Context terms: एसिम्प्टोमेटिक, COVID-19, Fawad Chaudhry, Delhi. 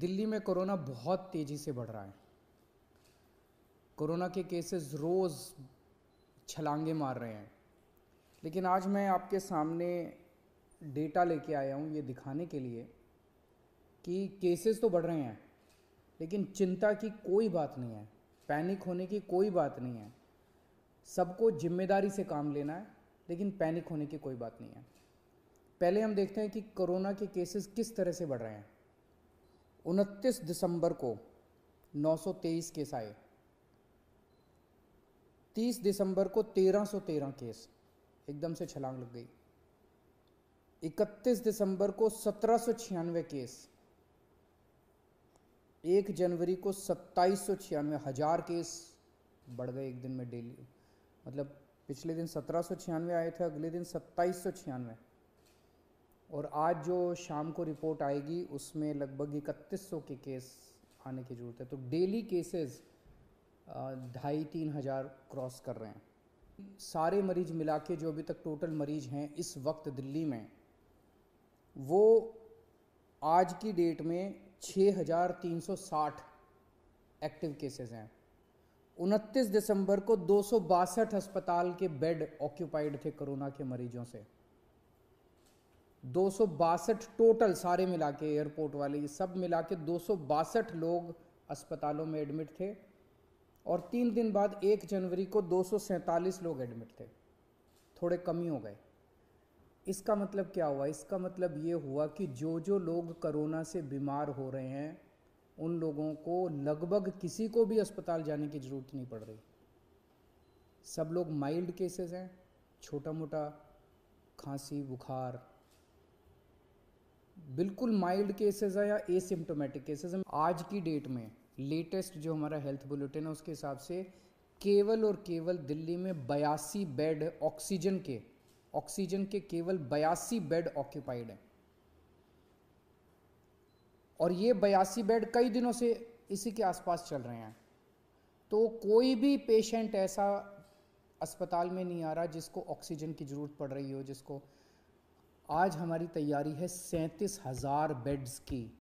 दिल्ली में कोरोना बहुत तेज़ी से बढ़ रहा है। कोरोना के केसेस रोज़ छलांगे मार रहे हैं, लेकिन आज मैं आपके सामने डेटा लेके आया हूँ ये दिखाने के लिए कि केसेस तो बढ़ रहे हैं, लेकिन चिंता की कोई बात नहीं है, पैनिक होने की कोई बात नहीं है। सबको जिम्मेदारी से काम लेना है, लेकिन पैनिक होने की कोई बात नहीं है। पहले हम देखते हैं कि कोरोना के केसेस किस तरह से बढ़ रहे हैं। 29 दिसंबर को 923 केस आए, 30 दिसंबर को 1313 केस, एकदम से छलांग लग गई। 31 दिसंबर को 1796 केस, 1 जनवरी को 2796, 1000 केस बढ़ गए एक दिन में। डेली मतलब पिछले दिन 1796 आए थे, अगले दिन 2796, और आज जो शाम को रिपोर्ट आएगी उसमें लगभग 3100 के केस आने की जरूरत है। तो डेली केसेस 2500-3000 क्रॉस कर रहे हैं। सारे मरीज मिला के जो अभी तक टोटल मरीज हैं इस वक्त दिल्ली में, वो आज की डेट में 6360 एक्टिव केसेस हैं। 29 दिसंबर को 262 अस्पताल के बेड ऑक्यूपाइड थे कोरोना के मरीजों से, 262 टोटल सारे मिला के, एयरपोर्ट वाले ये सब मिला के 262 लोग अस्पतालों में एडमिट थे। और 3 दिन बाद 1 जनवरी को 247 लोग एडमिट थे, थोड़े कम ही हो गए। इसका मतलब क्या हुआ? इसका मतलब ये हुआ कि जो लोग कोरोना से बीमार हो रहे हैं उन लोगों को लगभग किसी को भी अस्पताल जाने की ज़रूरत नहीं पड़ रही। सब लोग माइल्ड केसेस हैं, छोटा मोटा खांसी बुखार, बिल्कुल माइल्ड केसेस है या एसिम्प्टोमेटिक केसेस है। आज की डेट में लेटेस्ट जो हमारा हेल्थ बुलेटिन है उसके हिसाब से केवल और केवल दिल्ली में 82 बेड ऑक्सीजन के केवल 82 बेड ऑक्यूपाइड हैं, और ये 82 बेड कई दिनों से इसी के आसपास चल रहे हैं। तो कोई भी पेशेंट ऐसा अस्पताल में नहीं आ रहा जिसको ऑक्सीजन की ज़रूरत पड़ रही हो। जिसको आज हमारी तैयारी है 37,000 बेड्स की,